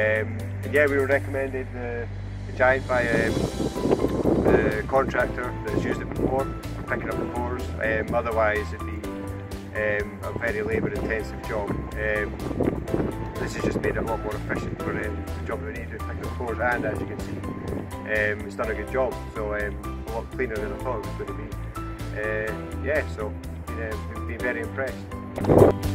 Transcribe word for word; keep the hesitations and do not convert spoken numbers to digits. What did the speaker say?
Um, and yeah, we were recommended the, the Giant by um, the contractor that's used it before for picking up the cores. Um, otherwise, it'd be um, a very labour-intensive job. Um, this has just made it a lot more efficient for um, the job that we needed, picking up cores, and as you can see, um, it's done a good job. So um, a lot cleaner than I thought it was going to be. Uh, yeah, so you know, we've been very impressed.